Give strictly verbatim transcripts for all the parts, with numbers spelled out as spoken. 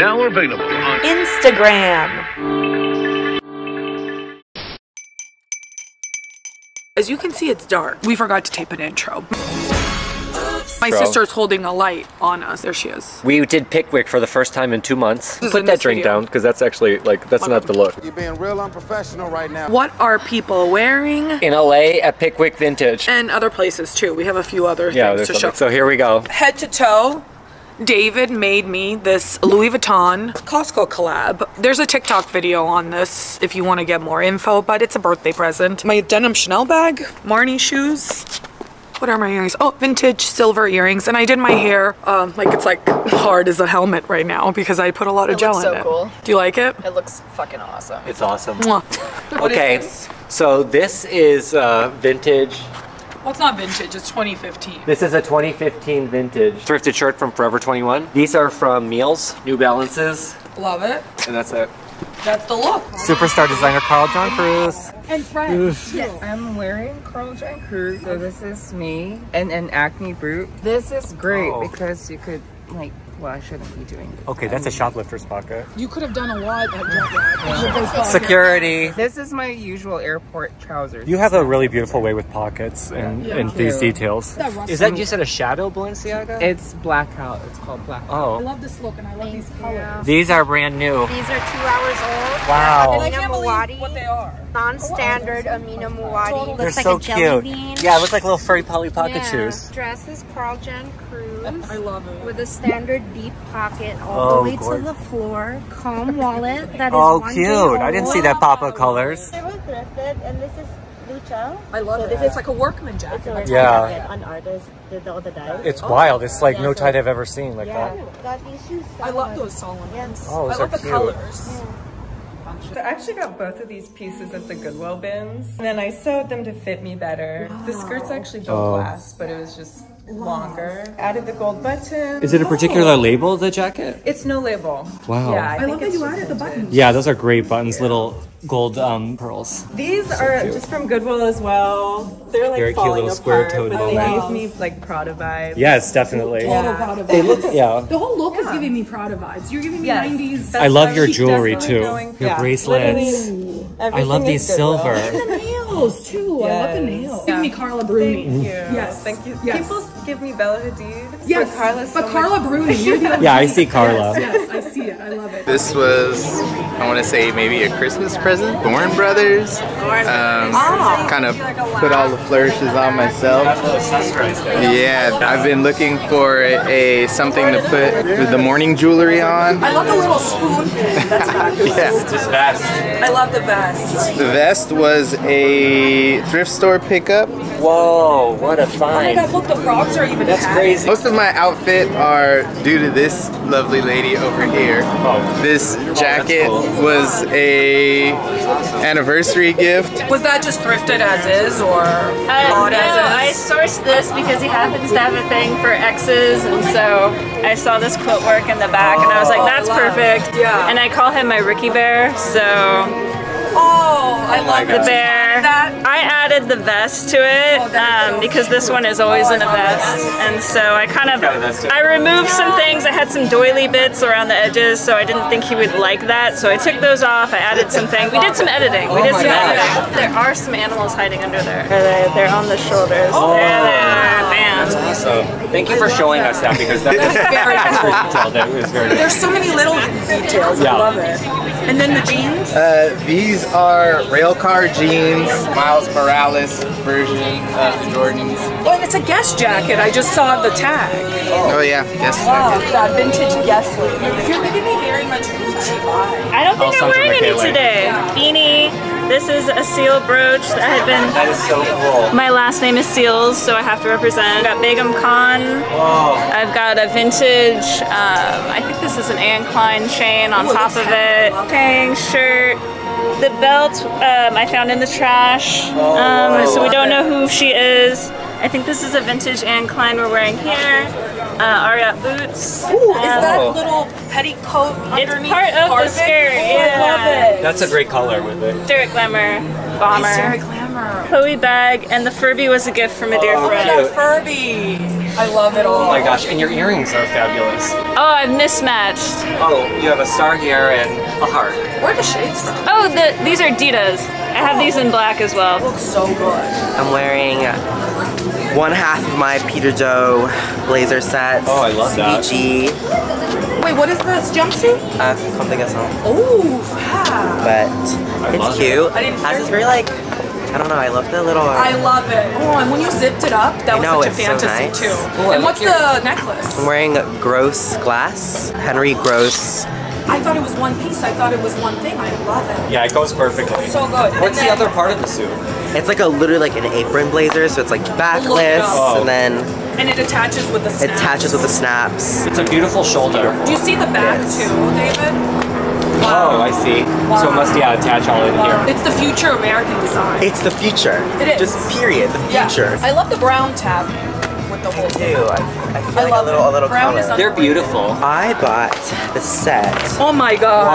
now available on Instagram. As you can see, it's dark. We forgot to tape an intro. My Bro. sister's holding a light on us. There she is. We did Pickwick for the first time in two months. Put that drink video. down, because that's actually, like, that's Welcome. not the look. You're being real unprofessional right now. What are people wearing? In L A at Pickwick Vintage. And other places, too. We have a few other yeah, things to something. show. So here we go. Head to toe. David made me this Louis Vuitton Costco collab. There's a TikTok video on this if you want to get more info, but it's a birthday present. My denim Chanel bag, Marni shoes. What are my earrings? Oh, vintage silver earrings. And I did my hair um, like it's like hard as a helmet right now because I put a lot of gel in it. It looks so cool. Do you like it? It looks fucking awesome. It's awesome. Okay, this? so this is uh, vintage. Well, it's not vintage, it's twenty fifteen. This is a twenty fifteen vintage thrifted shirt from Forever twenty-one. These are from Miels, New Balances. Love it. And that's it. That's the look. Superstar designer Carl John Cruz. And friends. Yes. I'm wearing Carl John Cruz. So this is me and an acne boot. This is great oh. because you could like, well, I shouldn't be doing this. Okay, that's a shoplifter's pocket. You could have done a lot at yeah. Security. This is my usual airport trousers. You have a really beautiful way with pockets and, yeah. and these details. That is that, you said a shadow Balenciaga? It's blackout, it's called blackout. Oh. I love this look and I love Thank these colors. You. These are brand new. These are two hours old. Wow. Amina Muaddi. What they are. Non-standard oh, Amina Muaddi. They're so like a jelly cute. Bean. Yeah, it looks like little furry Polly Pocket yeah. shoes. Dress is Carl John Cruz. I love it. With a standard deep pocket all oh, the way gorgeous. to the floor. Comb wallet. That is oh, one cute. I didn't wow. see that pop of colors. They were thrifted, and this is lucha. I love so it. This is like a workman jacket. It's a yeah. jacket on artists did all the dyes. It's oh, wild. It's like yeah. no tie I've ever seen like yeah. that. Got these shoes so I love those Solomons. Yes. Oh, those I love are the cute. colors. Yeah. So I actually got both of these pieces at the Goodwill bins, and then I sewed them to fit me better. Wow. The skirts actually don't oh. last, but it was just longer. Wow. Added the gold button. Is it a particular oh. label, the jacket? It's no label. Wow. Yeah, I, I love that you added vintage. the buttons. Yeah, those are great buttons, yeah. little gold um, pearls. These so are cute. just from Goodwill as well. They're like They're falling cute little apart, but they gave me like Prada vibes. Yes, definitely. Yeah. Total Prada vibes. They look, yeah. The whole look yeah. is giving me Prada vibes. You're giving me yes. nineties. I love your jewelry too. Your yeah. bracelets. I love these silver. too. Yes. I love the nails. Yeah. Give me Carla Bruni. Thank you. Yes, thank you. Yes. People give me Bella Hadid. Yes, but, Carla's but so Carla Bruni. You're the yeah, I see Carla. Yes, yes, I see it. I love it. This was, I want to say, maybe a Christmas present. Thorn Brothers. Um, oh. Kind of put all the flourishes on myself. Yeah, I've been looking for a, a something to put the morning jewelry on. I love the little spoon. That's fabulous. Yeah. This vest. I love the vest. The vest was a thrift store pickup. Whoa, what a find. Oh my God, look, the frogs are even That's happy. crazy. Most of my outfit are due to this lovely lady over here. Oh. This jacket oh, cool. was a anniversary gift. Was that just thrifted as is or uh, bought no, as is? I sourced this because he happens to have a thing for exes, and so I saw this quilt work in the back oh, and I was like, that's perfect. Yeah. And I call him my Ricky Bear, so... Oh, I oh love the bear. That. I added the vest to it oh, um, because this one is always oh, in a vest. And so I kind of, I removed yeah. some things. I had some doily bits around the edges, so I didn't think he would like that. So I took those off. I added some things. We did some editing. We did oh some gosh. editing. There are some animals hiding under there. They're, they're on the shoulders. Oh. There they are. Bam. That's awesome. Thank you I for showing that. us that because that was very cool. That was very There's so many little details. Yeah. I love it. And then the jeans? Uh, these These are Rail Car jeans, Miles Morales version of the Jordans. Oh, and it's a Guess jacket. I just saw the tag. Oh, oh yeah, Guess wow, jacket. Wow, that vintage Guess look. You're making me very much Gucci vibe. I don't think oh, I'm wearing any today. Yeah. Beanie. This is a seal brooch that had been. That is so cool. My last name is Seals, so I have to represent. I've got Begum Khan. Whoa. I've got a vintage. Um, I think this is an Anne Klein chain on Ooh, top of it. Tang shirt. The belt um, I found in the trash, um, so we don't know who she is. I think this is a vintage Anne Klein we're wearing here. Uh, Ariat boots. Ooh, um, is that little petticoat underneath? It's part of the skirt. Oh, yeah. I love it. That's a great color with it. Sarah Glamour bomber. Hey, Sarah Glamour. Chloe bag, and the Furby was a gift from a dear oh, friend. Oh, Furby. I love it all. Oh my gosh, and your earrings are fabulous. Oh, I've mismatched. Oh, you have a star here and a heart. Where are the shades from? Oh, the, these are Dita's. I have these in black as well. It looks so good. I'm wearing one half of my Peter Doe blazer set. Oh, I love C B G. That. Wait, what is this jumpsuit? Uh, something that's home. Oh, fab. But it's cute. It has this very like, I don't know, I love the little... I love it. Oh, and when you zipped it up, that I was know, such a fantasy, so nice. Too. Ooh, and what's your... the necklace? I'm wearing Gross Glass, Henry Gross. I thought it was one piece. I thought it was one thing. I love it. Yeah, it goes perfectly. So good. What's then, the other part of the suit? It's like a literally like an apron blazer, so it's like backless, oh. and then... And it attaches with the snaps. It attaches with the snaps. It's a beautiful shoulder. Do you see the back, yes. too, David? Wow. Oh, I see. Wow. So it must, yeah, attach all in wow. here. It's the future American design. It's the future. It is. Just period, the future. Yeah. I love the brown tab with the whole thing. I, I feel I like love a little, a little brown color. Is They're beautiful. I bought the set. Oh my God.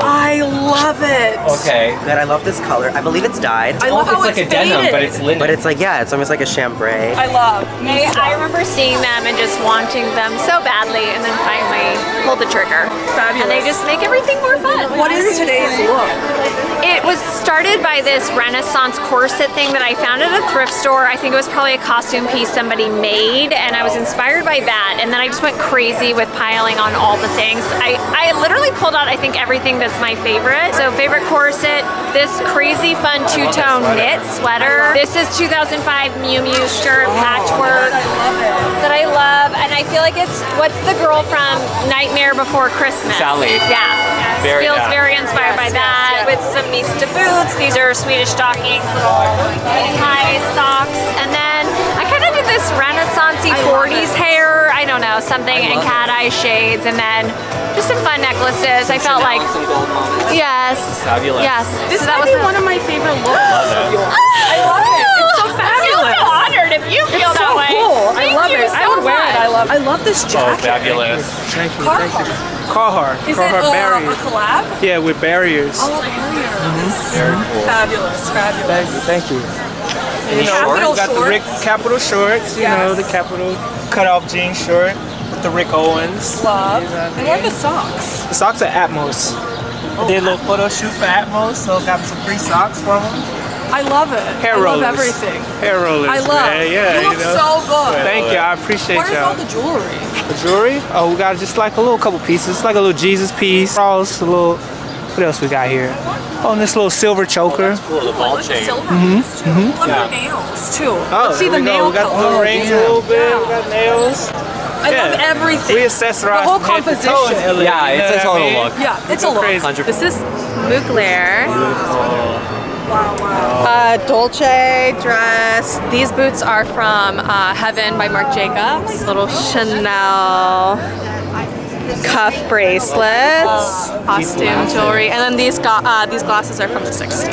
Whoa. I love it. Okay. But I love this color. I believe it's dyed. I love oh, how it's, it's like faded. A denim, but it's linen. But it's like, yeah, it's almost like a chambray. I love. I, I remember seeing them and just wanting them so badly, and then finally pulled the trigger. Fabulous. And they just make everything more fun. What is today's look? It was started by this Renaissance corset thing that I found at a thrift store. I think it was probably a costume piece somebody made, and I was inspired by that, and then I just went crazy with piling on all the things. I, I literally pulled out, I think, everything that's my favorite. So favorite corset, this crazy fun two-tone knit sweater. This is two thousand five Miu Miu shirt, patchwork, that I love, and I feel like it's, what's the girl from Nightmare Before Christmas? Sally. Yeah. Yes. Very, feels yeah. very inspired yes, by that. Yes, yes. With some Mista boots. These are Swedish stockings, little high socks, and then I kind of did this Renaissance-y forties hair. I don't know, something and cat eye shades, and then just some fun necklaces. I felt like, yes, fabulous. Yes. This so that was one of my favorite looks. I love it. Oh, I love it. It's so fabulous. I feel so honored if you feel it's that so way. Cool. I love it. So I would much. Wear it. I love. I love this jacket. Oh, fabulous. Thank you. Thank you. Thank you. Carhartt. Is Carhartt it uh, a collab? Yeah, with barriers. Oh, barriers. Mm-hmm. Very cool. Fabulous, fabulous. Thank you, thank you. You know, capital got shorts. The Rick Capital shorts, you yes. know, the Capital cut-off jean short with the Rick Owens. Love. You know, and where are the socks? The socks are Atmos. Oh, I did a little photo shoot for Atmos, so got some free socks from them. I love it. Hair I rollers. Love everything. Hair rollers. I love it. Yeah, yeah, you look you know. So good. Thank you. I appreciate y'all. Where's all the jewelry? The jewelry? Oh, we got just like a little couple pieces. It's like a little Jesus piece. Cross, a little. What else we got here? Oh, and this little silver choker. Oh, that's cool. The ball chain. Mm-hmm. Mm-hmm. Look at the nails too. Oh, see the nail. We got the rings a little bit. We got nails. I yeah. love everything. We accessorize the whole composition. L A, yeah, it's a total look. Yeah, it's a look. one hundred percent. This is Mugler. Wow. Wow, wow. Uh, Dolce dress. These boots are from uh, Heaven by Marc Jacobs. Little Chanel cuff bracelets, costume jewelry, and then these uh, these glasses are from the sixties.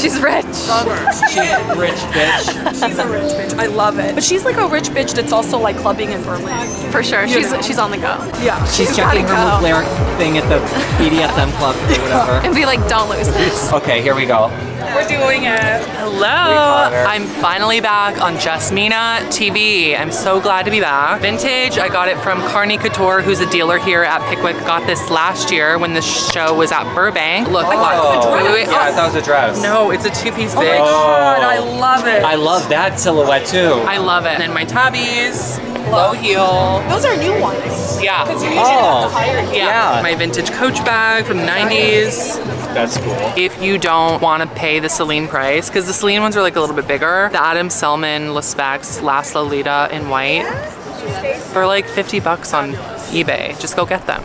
She's rich. She's a rich bitch. She's a rich bitch. I love it. But she's like a rich bitch that's also like clubbing in Berlin. For sure. You she's know. She's on the go. Yeah. She's, she's checking her Mugler thing at the B D S M club or whatever. And be like, don't lose this. Okay, here we go. We're doing it. Hello. I'm finally back on Just Mina T V. I'm so glad to be back. Vintage, I got it from Carney Couture, who's a dealer here at Pickwick. Got this last year when the show was at Burbank. Look, oh. I thought it was a dress. Yeah, I thought it was a dress. No, it's a two-piece wig. Oh, my God, I love it. I love that silhouette, too. I love it. And then my tabbies. Low heel. Those are new ones. Yeah. Because you usually oh, have to hire here. Yeah. My vintage Coach bag from the nineties. That's cool. If you don't want to pay the Celine price, because the Celine ones are like a little bit bigger. The Adam Selman Lespex Last Lolita in white for like fifty bucks on eBay. Just go get them.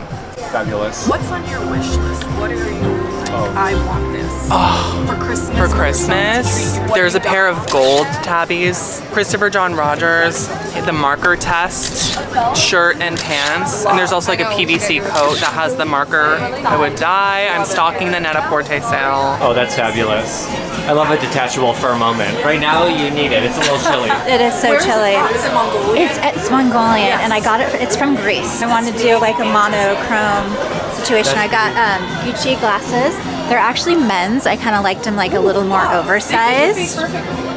Fabulous. What's on your wish list? What are you? Oh. I want this. Oh, for Christmas. For Christmas. There's a pair of gold tabbies. Christopher John Rogers, the marker test shirt and pants. And there's also like a P V C coat that has the marker I would dye. I'm stocking the Net-a-Porter sale. Oh, that's fabulous. I love a detachable for a moment. Right now you need it. It's a little chilly. It is so chilly. Is it Mongolian? It's, it's Mongolian and I got it, it's from Greece. I want to do like a monochrome situation. I got um, Gucci glasses. They're actually men's. I kind of liked them like a little more oversized.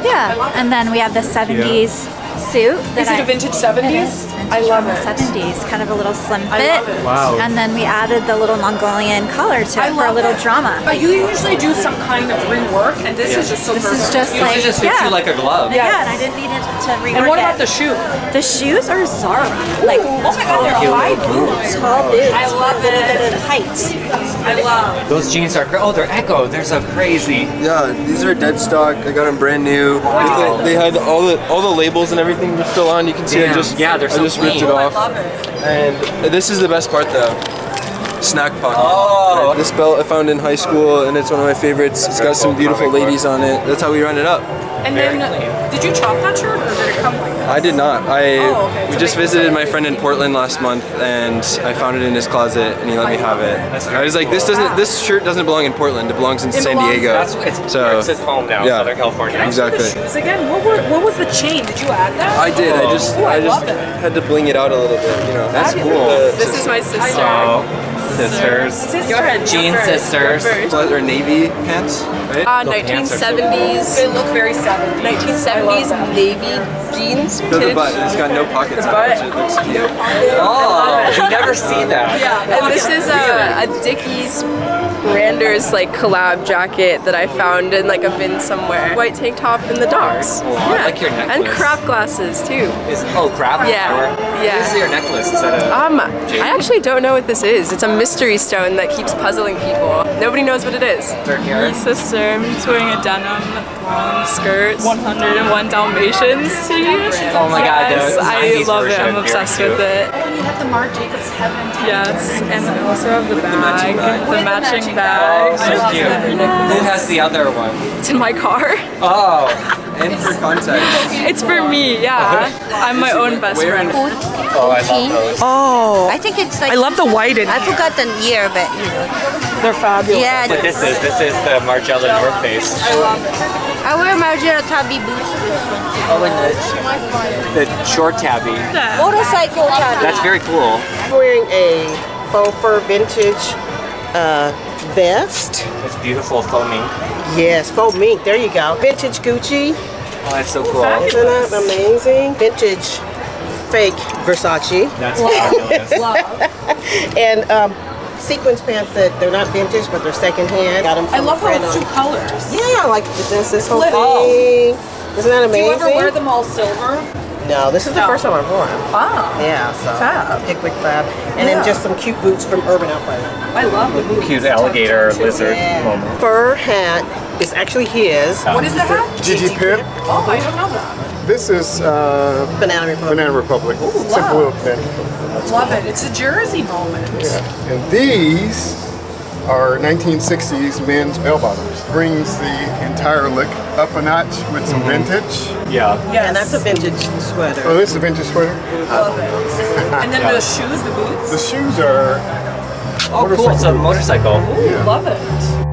Yeah, and then we have the seventies suit. That Is it I, a vintage seventies? Vintage I love it. seventies, kind of a little slim fit. I love it. Wow. And then we added the little Mongolian collar to it I for a little it. drama. But you usually do some kind of rework, and this yeah. is just so This perfect. is just you like, just fits yeah. you like a glove. Yes. Yeah, and I didn't need it to rework And what about it. the shoe? The shoes are Zara. Like, Ooh, oh my God, they're high boots. Tall boots. I love it. The height. I love. Those jeans are, oh, they're Echo. They're so crazy. Yeah, these are dead stock. I got them brand new. Wow. They, they had all the all the labels and everything were still on. You can see yeah. I just yeah, they're so I just clean. ripped it off. Oh, I love it. And this is the best part though. Snack pocket. Oh. This belt I found in high school and it's one of my favorites. It's got some beautiful ladies on it. That's how we run it up. And Very then, clean. did you chop that shirt or did it come like this? I did not. I oh, okay. We so just visited my friend in Portland last month and I found it in his closet and he let me have it. I was like, this doesn't. This shirt doesn't belong in Portland, it belongs in it San belongs Diego. That's what it's, so, it's home now, yeah. Southern California. Can I exactly. the shoes again? What, were, what was the chain? Did you add that? I did. Oh. I just, Ooh, I I just had to bling it out a little bit. You know. That's cool. This, this is my sister. Oh. Sisters. sisters. Go ahead. Jean sisters. Or navy pants, right? Uh, nineteen seventies. They look very seventies. nineteen seventies navy jeans. No, the butt. It's got no pockets. The butt. It looks cute. No pockets. Oh, you never see that. Yeah. And this is a, a Dickies Brander's like collab jacket that I found in like a bin somewhere. White tank top in the docks. Oh, yeah. I like your necklace. And crop glasses too. Is, oh, crop glasses? Yeah. yeah. This is your necklace. Is that a Um, J I actually don't know what this is. It's a mystery stone that keeps puzzling people. Nobody knows what it is. My sister is wearing a denim long skirt. one oh one Dalmatians tee. Oh my god, yes, I love it. I'm obsessed with it. Oh, and you have the Marc Jacobs Heaven. Yes, and I also have the bag. The matching bag. Oh, so cute. Who has the other one? It's in my car. Oh, and for context. It's for me, yeah. I'm my own best friend. Oh, I love those. Oh. I think it's like. I love the white in here. I forgot the year, but you know. They're fabulous. Yeah. But this is this is the Margiela North Face. I love it. I wear Margiela Tabby boots. Oh, and the, the short Tabby. Yeah. Motorcycle Tabby. That's very cool. I'm wearing a faux fur vintage uh, vest. It's beautiful faux mink. Yes, faux mink. There you go. Vintage Gucci. Oh, that's so cool. Isn't that amazing? Vintage. Fake Versace. That's fabulous. And um, sequins pants that they're not vintage, but they're secondhand. Got them I love how it's two colors. Yeah, like this, this whole thing. Isn't that amazing? Do you ever wear them all silver? No, this is no. the first time I've worn them. Wow. Yeah, so Fab. Pickwick Fab. And yeah. then just some cute boots from Urban Outfitter. I love the boots. Cute alligator lizard yeah. moment. Fur hat is actually his. Um, what is the hat? Gigi Pip. Oh, I don't know that. This is uh, Banana Republic. Banana Republic. Ooh, wow. Simple little Banana Republic. Love cool. it. It's a jersey moment. Yeah. And these are nineteen sixties men's bell bottoms. Brings the entire look up a notch with some mm-hmm. vintage. Yeah. Yes. And that's a vintage sweater. Oh, this is a vintage sweater. Love it. And then yeah. the shoes, the boots. The shoes are. Oh, cool! It's a motorcycle. Ooh, yeah. Love it.